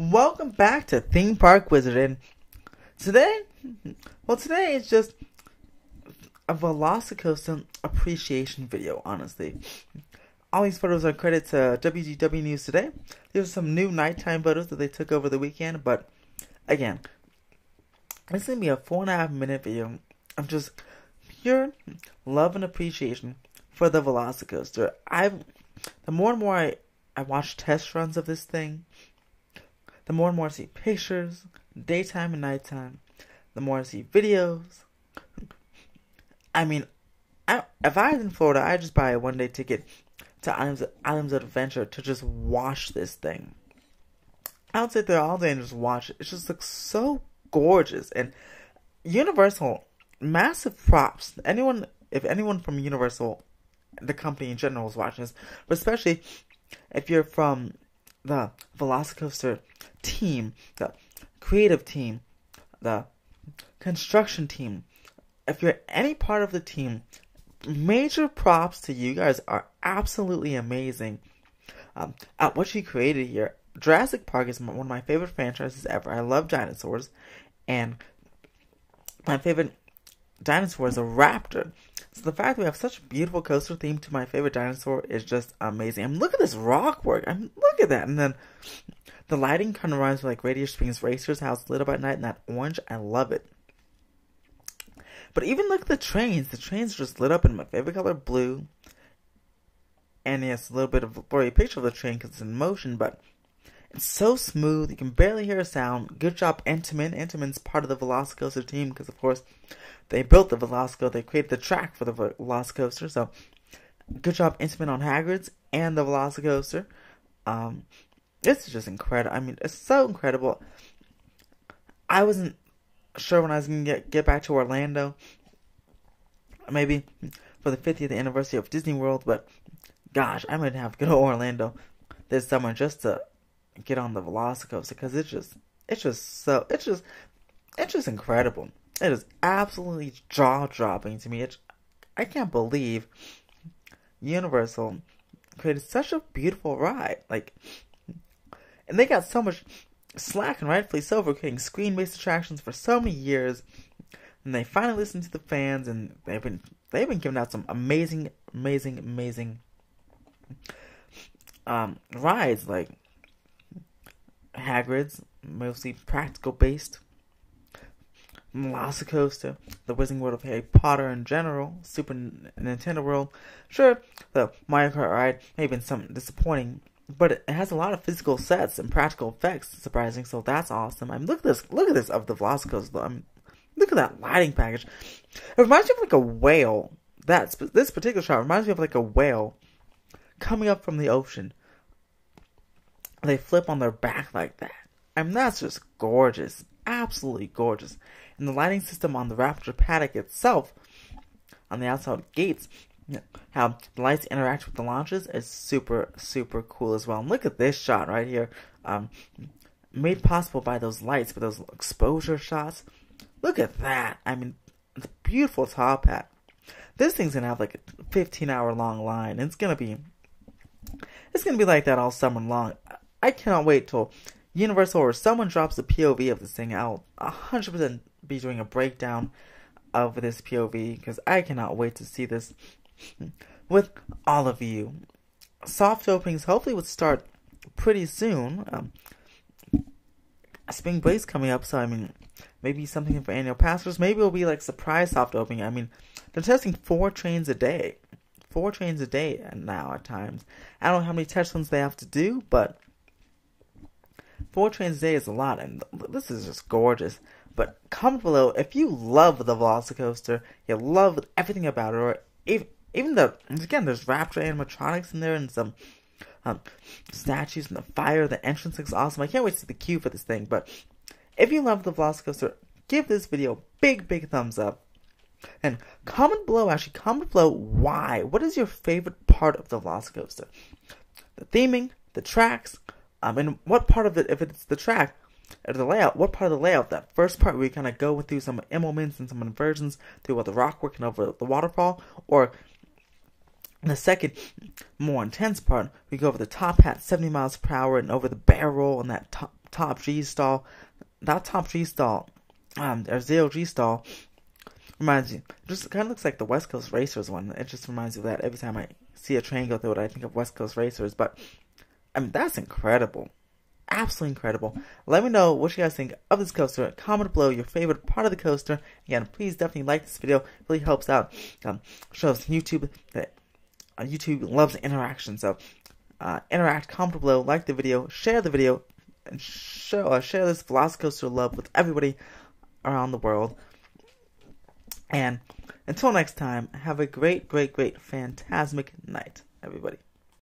Welcome back to Theme Park Wizard, and today is just a Velocicoaster appreciation video, honestly. All these photos are credit to WGW News Today. There's some new nighttime photos that they took over the weekend, but again, it's going to be a 4.5 minute video of just pure love and appreciation for the Velocicoaster. The more and more I watch test runs of this thing, the more and more I see pictures, daytime and nighttime. The more I see videos. I mean, if I was in Florida, I'd just buy a one-day ticket to Islands of Adventure to just watch this thing. I would sit there all day and just watch it. It just looks so gorgeous. And Universal, massive props. If anyone from Universal, the company in general, is watching this, but especially if you're from the Velocicoaster team, the creative team, the construction team, if you're any part of the team, major props to you guys. Are absolutely amazing at what you created here. Jurassic Park is one of my favorite franchises ever. I love dinosaurs, and my favorite dinosaur is a raptor. So the fact that we have such a beautiful coaster theme to my favorite dinosaur is just amazing. I mean, look at this rock work. I mean, look at that. And then the lighting kind of reminds me like Radiator Springs Racers, how it's lit up at night, and that orange. I love it. But even look at the trains. The trains are just lit up in my favorite color, blue. And yes, a little bit of a blurry picture of the train because it's in motion, but it's so smooth. You can barely hear a sound. Good job, Intamin. Intamin's part of the Velocicoaster team because, of course, they built the Velocicoaster. They created the track for the Velocicoaster. So, good job, Intamin, on Hagrid's and the Velocicoaster. This is just incredible. I mean, it's so incredible. I wasn't sure when I was going to get back to Orlando, maybe for the 50th anniversary of Disney World, but gosh, I'm going to have to go to Orlando this summer just to get on the Velocicoaster, because it's just incredible. It is absolutely jaw-dropping to me. I can't believe Universal created such a beautiful ride. Like, and they got so much slack, and rightfully so, for creating screen-based attractions for so many years. And they finally listened to the fans, and they've been giving out some amazing, amazing, amazing rides, like Hagrid's, mostly practical based, Velocicoaster, the Wizarding World of Harry Potter in general, Super Nintendo World. Sure, the Mario Kart Ride may have been something disappointing, but it has a lot of physical sets and practical effects, surprising, so that's awesome. I mean, look at this of the Velocicoaster. I mean, look at that lighting package. It reminds me of like a whale. This particular shot reminds me of like a whale coming up from the ocean. They flip on their back like that. I mean, that's just gorgeous. Absolutely gorgeous. And the lighting system on the raptor paddock itself, on the outside gates, how the lights interact with the launches, is super, super cool as well. And look at this shot right here. Made possible by those lights, but those exposure shots. Look at that. I mean, the beautiful top hat. This thing's going to have like a 15-hour long line. It's going to be like that all summer long. I cannot wait till Universal or someone drops the POV of this thing. I'll 100% be doing a breakdown of this POV, because I cannot wait to see this with all of you. Soft openings hopefully would start pretty soon. Spring break's coming up, so I mean, maybe something for annual passers. Maybe it'll be like surprise soft opening. I mean, they're testing 4 trains a day. 4 trains a day now at times. I don't know how many test runs they have to do, but 4 trains a day is a lot, and this is just gorgeous. But comment below if you love the Velocicoaster, you love everything about it, or even the, again, there's raptor animatronics in there, and some statues, and the fire, the entrance looks awesome. I can't wait to see the queue for this thing. But if you love the Velocicoaster, give this video a big, big thumbs up. And comment below, actually, comment below why. What is your favorite part of the Velocicoaster? The theming, the tracks, and what part of it, if it's the track, or the layout, what part of the layout, that first part where you kind of go through some emoluments and some inversions, through all the rock work and over the waterfall, or The second, more intense part, we go over the top hat 70 miles per hour and over the barrel and that top G stall. That top G stall, or zero G stall, reminds me, just kind of looks like the West Coast Racers one. It just reminds me of that. Every time I see a train go through it, I think of West Coast Racers. But, I mean, that's incredible. Absolutely incredible. Let me know what you guys think of this coaster. Comment below your favorite part of the coaster. Again, please definitely like this video. It really helps out. Shows YouTube that YouTube loves interaction. So, interact, comment below, like the video, share the video, and share this Velocicoaster love with everybody around the world. And until next time, have a great, fantasmic night, everybody.